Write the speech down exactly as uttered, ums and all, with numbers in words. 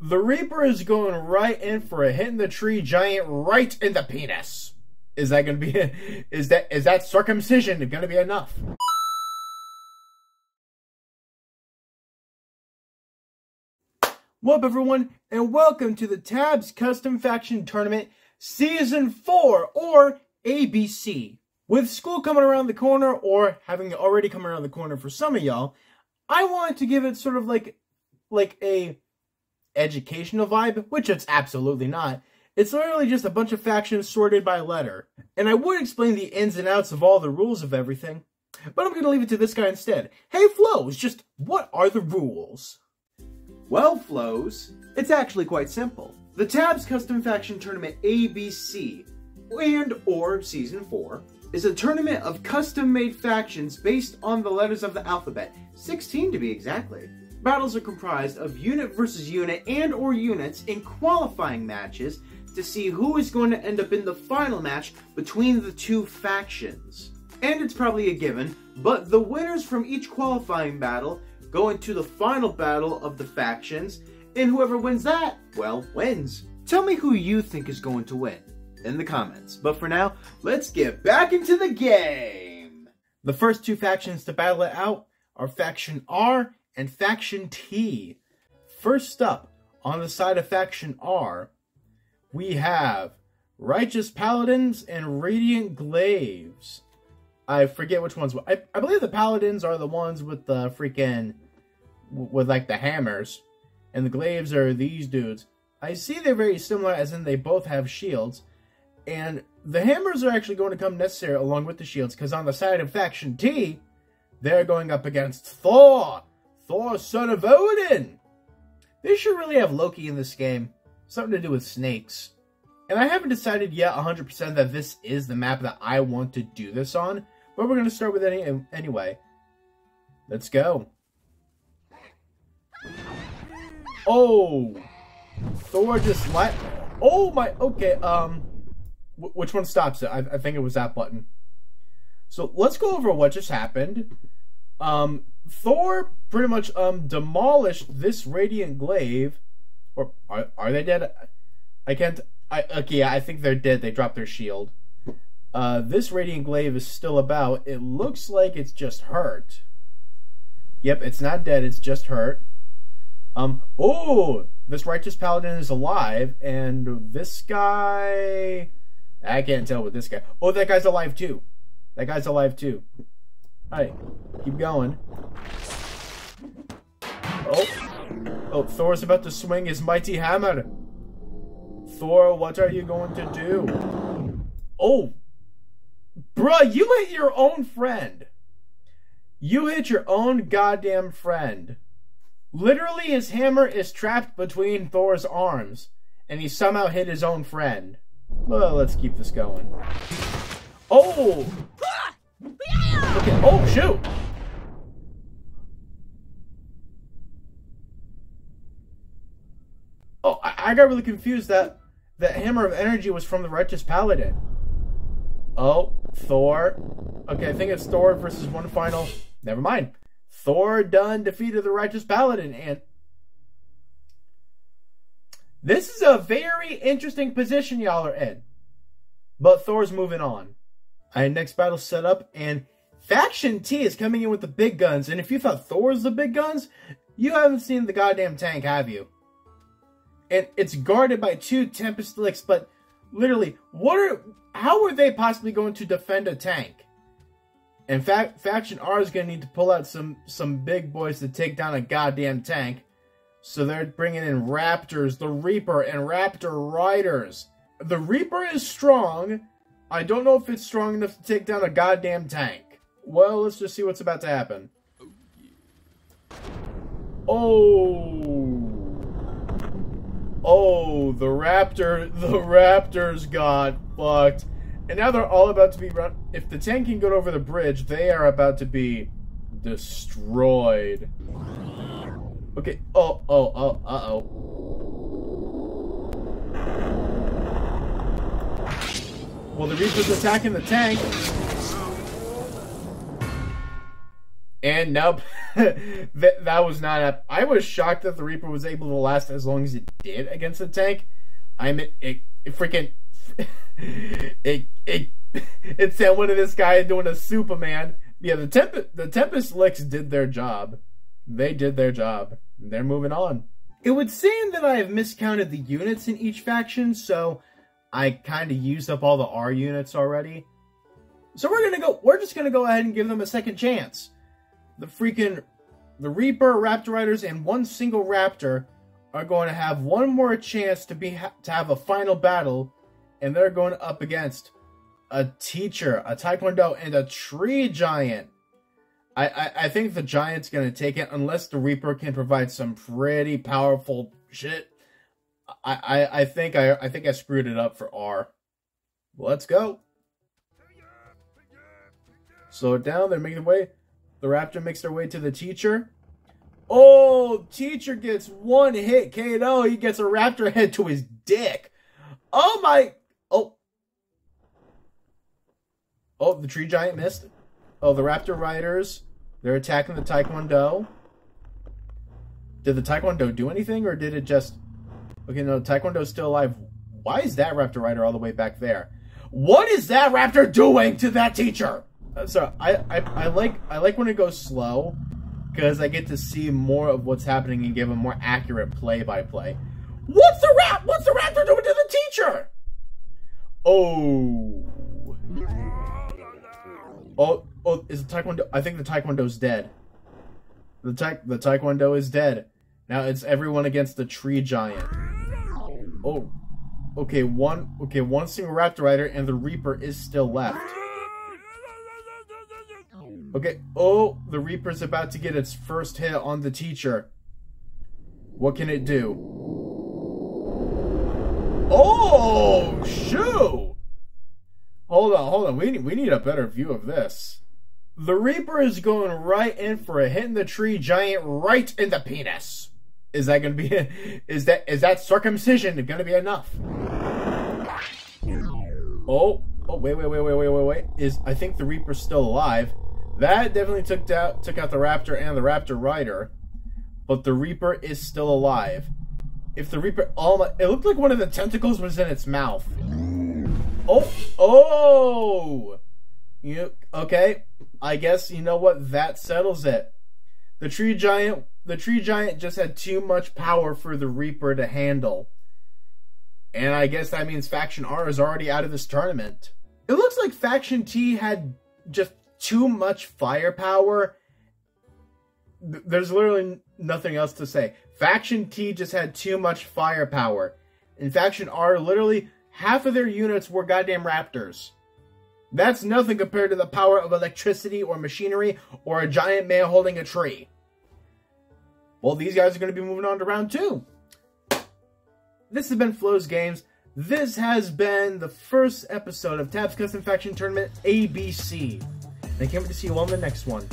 The Reaper is going right in for a hit in the tree giant right in the penis. Is that going to be, is that, is that circumcision going to be enough? What up everyone, and welcome to the Tabs Custom Faction Tournament Season four, or A B C. With school coming around the corner, or having already come around the corner for some of y'all, I wanted to give it sort of like, like a educational vibe, which it's absolutely not. It's literally just a bunch of factions sorted by letter. And I would explain the ins and outs of all the rules of everything, but I'm going to leave it to this guy instead. Hey Floz, just what are the rules? Well, Floz, it's actually quite simple. The Tabs Custom Faction Tournament A B C, and or Season four, is a tournament of custom-made factions based on the letters of the alphabet, sixteen to be exactly. Battles are comprised of unit versus unit and or units in qualifying matches to see who is going to end up in the final match between the two factions. And it's probably a given, but the winners from each qualifying battle go into the final battle of the factions, and whoever wins that, well, wins. Tell me who you think is going to win in the comments, but for now, let's get back into the game! The first two factions to battle it out are Faction R and Faction T. First up, on the side of Faction R, we have Righteous Paladins and Radiant Glaives. I forget which ones. I, I believe the Paladins are the ones with the freaking, with like the hammers, and the Glaives are these dudes. I see they're very similar, as in they both have shields, and the hammers are actually going to come necessary along with the shields, because on the side of Faction T, they're going up against Thor, Thor son of Odin. They should really have Loki in this game, something to do with snakes. And I haven't decided yet one hundred percent that this is the map that I want to do this on, but we're going to start with any anyway. Let's go. Oh! Thor just let... Oh my... Okay, um... Wh which one stops it? I, I think it was that button. So, let's go over what just happened. Um, Thor pretty much, um, demolished this Radiant Glaive. Or, are, are they dead? I can't... I, okay, I think they're dead. They dropped their shield. Uh, this Radiant Glaive is still about. It looks like it's just hurt. Yep, it's not dead. It's just hurt. Um, oh! This Righteous Paladin is alive, and this guy... I can't tell with this guy. Oh, that guy's alive, too. That guy's alive, too. Alright, keep going. Oh. Oh, Thor's about to swing his mighty hammer. Thor, what are you going to do? Oh! Bruh, you hit your own friend! You hit your own goddamn friend. Literally, his hammer is trapped between Thor's arms, and he somehow hit his own friend. Well, let's keep this going. Oh! Okay. Oh, shoot! Oh, I, I got really confused that... That hammer of energy was from the Righteous Paladin. Oh, Thor. Okay, I think it's Thor versus one final. Never mind. Thor done defeated the Righteous Paladin, and... This is a very interesting position y'all are in. But Thor's moving on. Alright, next battle set up, and Faction T is coming in with the big guns, and if you thought Thor's the big guns, you haven't seen the goddamn tank, have you? And it's guarded by two Tempest Deluxe, but literally, what are, how are they possibly going to defend a tank? In fact, Faction R is going to need to pull out some, some big boys to take down a goddamn tank. So they're bringing in Raptors, the Reaper, and Raptor Riders. The Reaper is strong. I don't know if it's strong enough to take down a goddamn tank. Well, let's just see what's about to happen. Oh... Oh, the raptor, the raptors got fucked. And now they're all about to be run. If the tank can go over the bridge, they are about to be destroyed. Okay, oh, oh, oh, uh-oh. Well, the Reaper's attacking the tank. And nope. that, that was not a, I was shocked that the Reaper was able to last as long as it did against the tank. I'm it, it, it freaking it it it sent one of this guy doing a Superman. Yeah, the Temp the Tempest Deluxe did their job. They did their job. They're moving on. It would seem that I have miscounted the units in each faction, so I kind of used up all the R units already. So we're gonna go. We're just gonna go ahead and give them a second chance. The freaking the Reaper, Raptor Riders, and one single Raptor are going to have one more chance to be ha to have a final battle, and they're going up against a teacher, a Taekwondo, and a tree giant. I I, I think the giant's going to take it unless the Reaper can provide some pretty powerful shit. I I, I think I I think I screwed it up for R. Let's go. Slow it down. They're making their way. The Raptor makes their way to the teacher. Oh, teacher gets one hit K O. He gets a Raptor head to his dick. Oh my! Oh, oh, the tree giant missed. Oh, the Raptor Riders. They're attacking the Taekwondo. Did the Taekwondo do anything, or did it just? Okay, no, Taekwondo's still alive. Why is that Raptor Rider all the way back there? What is that Raptor doing to that teacher? Uh, so I, I I like I like when it goes slow, because I get to see more of what's happening and give a more accurate play-by-play. What's the rap? What's the Raptor doing to the teacher? Oh, oh, oh! Is the Taekwondo? I think the Taekwondo's dead. The ta the Taekwondo is dead. Now it's everyone against the tree giant. Oh, okay. One, okay. One single Raptor Rider and the Reaper is still left. Okay. Oh, the Reaper's about to get its first hit on the teacher. What can it do? Oh, shoot! Hold on, hold on. We need, we need a better view of this. The Reaper is going right in for a hit in the tree giant right in the penis. Is that going to be... Is that is that circumcision going to be enough? Oh, oh, wait, wait, wait, wait, wait, wait, wait. Is, I think the Reaper's still alive. That definitely took out, took out the Raptor and the Raptor Rider. But the Reaper is still alive. If the Reaper, all my, it looked like one of the tentacles was in its mouth. Oh, oh, you okay? I guess you know what, that settles it. The tree giant, the tree giant just had too much power for the Reaper to handle, and I guess that means Faction R is already out of this tournament. It looks like Faction T had just too much firepower. There's literally nothing else to say. Faction T just had too much firepower. In Faction R, literally half of their units were goddamn Raptors. That's nothing compared to the power of electricity or machinery or a giant man holding a tree. Well, these guys are going to be moving on to round two. This has been Floz Gamez. This has been the first episode of Tabs Custom Faction Tournament A B C. And I can't wait to see you all in the next one.